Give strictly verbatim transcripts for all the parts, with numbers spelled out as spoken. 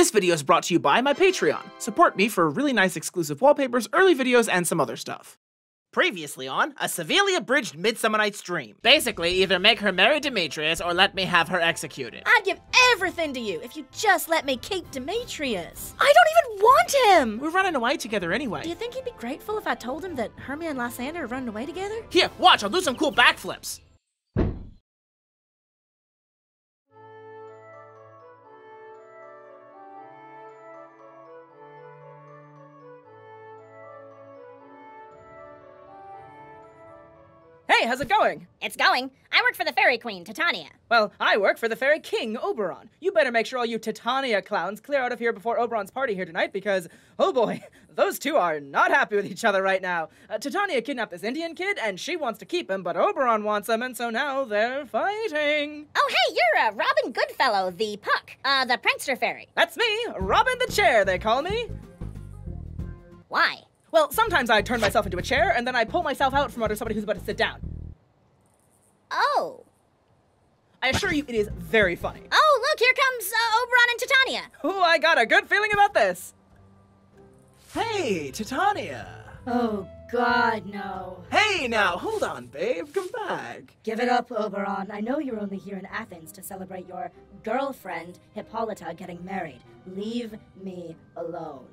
This video is brought to you by my Patreon. Support me for really nice exclusive wallpapers, early videos, and some other stuff. Previously on, a severely abridged Midsummer Night's Dream. Basically, either make her marry Demetrius or let me have her executed. I'd give everything to you if you just let me keep Demetrius. I don't even want him! We're running away together anyway. Do you think he'd be grateful if I told him that Hermia and Lysander are running away together? Here, watch, I'll do some cool backflips. Hey, how's it going? It's going. I work for the Fairy Queen, Titania. Well, I work for the Fairy King, Oberon. You better make sure all you Titania clowns clear out of here before Oberon's party here tonight because, oh boy, those two are not happy with each other right now. Uh, Titania kidnapped this Indian kid, and she wants to keep him, but Oberon wants him, and so now they're fighting. Oh, hey, you're uh, Robin Goodfellow, the Puck, uh, the prankster fairy. That's me, Robin the Chair, they call me. Why? Well, sometimes I turn myself into a chair, and then I pull myself out from under somebody who's about to sit down. Oh. I assure you, it is very funny. Oh, look, here comes uh, Oberon and Titania. Oh, I got a good feeling about this. Hey, Titania. Oh, God, no. Hey, now, hold on, babe. Come back. Give it up, Oberon. I know you're only here in Athens to celebrate your girlfriend, Hippolyta, getting married. Leave me alone.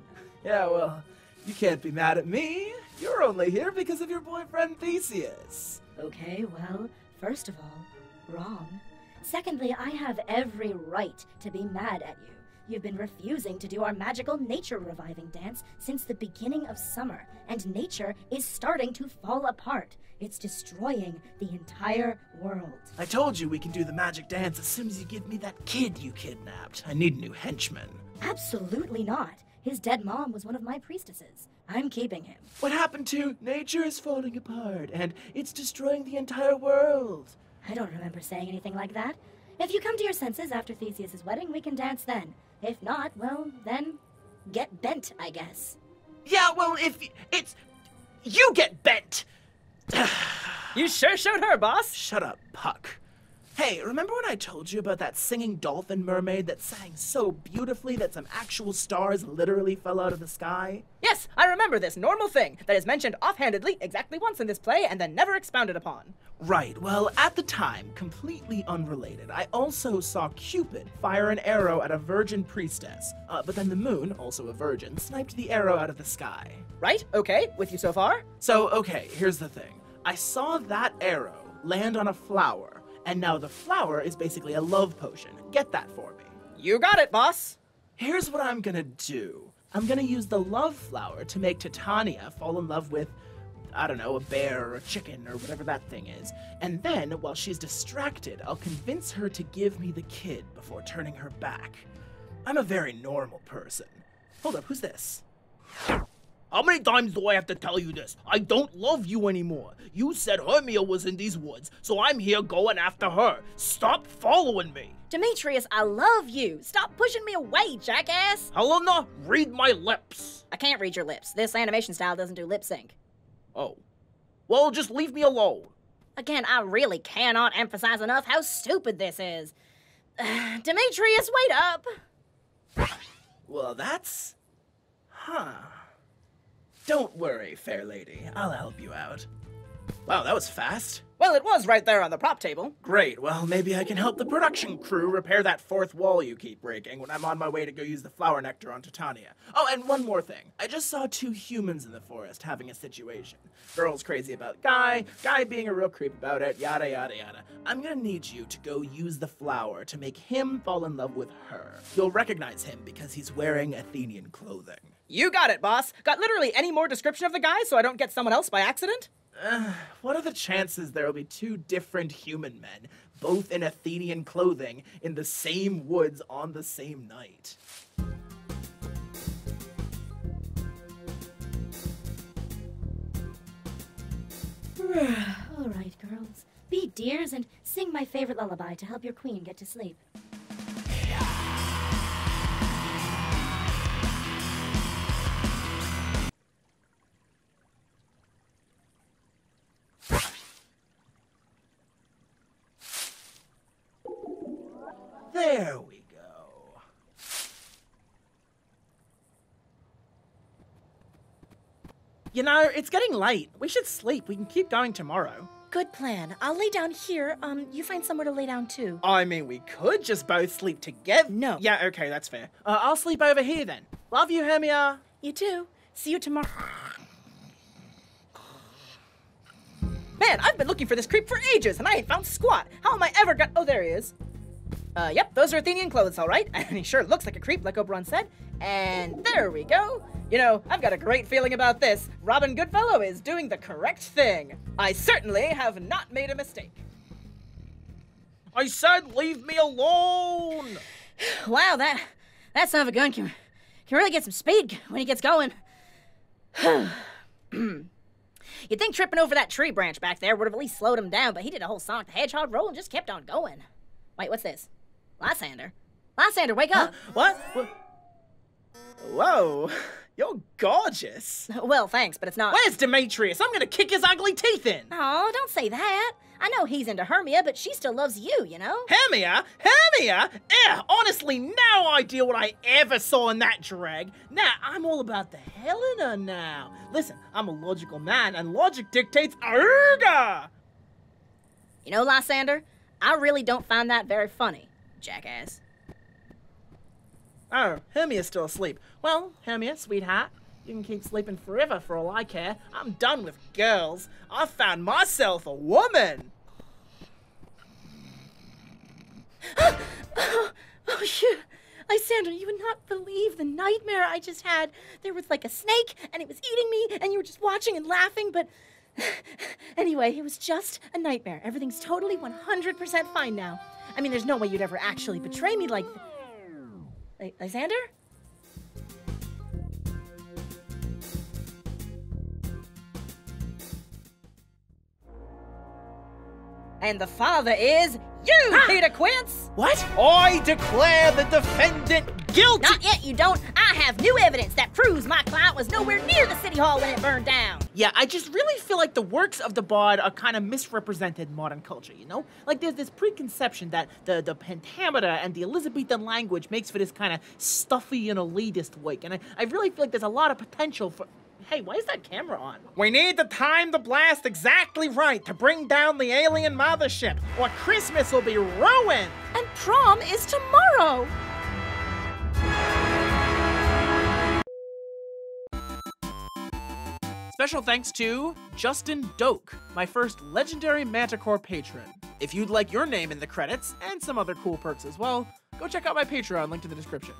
Yeah, well, you can't be mad at me. You're only here because of your boyfriend, Theseus. Okay, well, first of all, wrong. Secondly, I have every right to be mad at you. You've been refusing to do our magical nature reviving dance since the beginning of summer, and nature is starting to fall apart. It's destroying the entire world. I told you we can do the magic dance as soon as you give me that kid you kidnapped. I need a new henchman. Absolutely not. His dead mom was one of my priestesses. I'm keeping him. What happened to nature is falling apart, and it's destroying the entire world? I don't remember saying anything like that. If you come to your senses after Theseus' wedding, we can dance then. If not, well, then get bent, I guess. Yeah, well, if it's... you get bent! You sure showed her, boss! Shut up, Puck. Hey, remember when I told you about that singing dolphin mermaid that sang so beautifully that some actual stars literally fell out of the sky? Yes, I remember this normal thing that is mentioned offhandedly exactly once in this play and then never expounded upon. Right, well, at the time, completely unrelated, I also saw Cupid fire an arrow at a virgin priestess, uh, but then the moon, also a virgin, sniped the arrow out of the sky. Right, okay, with you so far? So, okay, here's the thing. I saw that arrow land on a flower, and now the flower is basically a love potion. Get that for me. You got it, boss. Here's what I'm gonna do. I'm gonna use the love flower to make Titania fall in love with, I don't know, a bear or a chicken or whatever that thing is. And then, while she's distracted, I'll convince her to give me the kid before turning her back. I'm a very normal person. Hold up, who's this? How many times do I have to tell you this? I don't love you anymore. You said Hermia was in these woods, so I'm here going after her. Stop following me. Demetrius, I love you. Stop pushing me away, jackass. Helena, read my lips. I can't read your lips. This animation style doesn't do lip sync. Oh. Well, just leave me alone. Again, I really cannot emphasize enough how stupid this is. Demetrius, wait up. Well, that's... huh. Don't worry, fair lady. I'll help you out. Wow, that was fast. Well, it was right there on the prop table. Great. Well, maybe I can help the production crew repair that fourth wall you keep breaking when I'm on my way to go use the flower nectar on Titania. Oh, and one more thing. I just saw two humans in the forest having a situation. Girl's crazy about guy, guy being a real creep about it, yada, yada, yada. I'm gonna need you to go use the flower to make him fall in love with her. You'll recognize him because he's wearing Athenian clothing. You got it, boss. Got literally any more description of the guy so I don't get someone else by accident? Uh, what are the chances there will be two different human men, both in Athenian clothing, in the same woods on the same night? All right, girls. Be dears and sing my favorite lullaby to help your queen get to sleep. There we go. You know, it's getting late. We should sleep. We can keep going tomorrow. Good plan. I'll lay down here. Um, you find somewhere to lay down too. I mean, we could just both sleep together. No. Yeah, okay, that's fair. Uh, I'll sleep over here then. Love you, Hermia. You too. See you tomorrow. Man, I've been looking for this creep for ages, and I ain't found squat. How am I ever gonna- Oh, there he is. Uh, yep, those are Athenian clothes, all right? And he sure looks like a creep, like Oberon said. And there we go. You know, I've got a great feeling about this. Robin Goodfellow is doing the correct thing. I certainly have not made a mistake. I said leave me alone! Wow, that, that son of a gun can, can really get some speed when he gets going. You'd think tripping over that tree branch back there would have at least slowed him down, but he did a whole Sonic the Hedgehog roll and just kept on going. Wait, what's this? Lysander. Lysander, wake up! Huh? What? what? Whoa, you're gorgeous. Well, thanks, but it's not- Where's Demetrius? I'm gonna kick his ugly teeth in! Oh, don't say that. I know he's into Hermia, but she still loves you, you know? Hermia? Hermia? Eh, honestly, no idea what I ever saw in that drag. Nah, I'm all about the Helena now. Listen, I'm a logical man, and logic dictates Urga! You know, Lysander, I really don't find that very funny, jackass. Oh, Hermia's still asleep. Well, Hermia, sweetheart, you can keep sleeping forever for all I care. I'm done with girls. I found myself a woman! oh, oh, oh, shit. Lysander, you would not believe the nightmare I just had. There was like a snake, and it was eating me, and you were just watching and laughing, but... Anyway, it was just a nightmare. Everything's totally one hundred percent fine now. I mean, there's no way you'd ever actually betray me like... Ly- Lysander? And the father is you, ah! Peter Quince! What? I declare the defendant guilty! Not yet, you don't. I have new evidence that proves my client was nowhere near the city hall when it burned down. Yeah, I just really feel like the works of the bard are kind of misrepresented in modern culture, you know? Like, there's this preconception that the, the pentameter and the Elizabethan language makes for this kind of stuffy and elitist work, and I, I really feel like there's a lot of potential for... Hey, why is that camera on? We need to time the blast exactly right to bring down the alien mothership, or Christmas will be ruined! And prom is tomorrow! Special thanks to Justin Doak, my first legendary Manticore patron. If you'd like your name in the credits, and some other cool perks as well, go check out my Patreon, link in the description.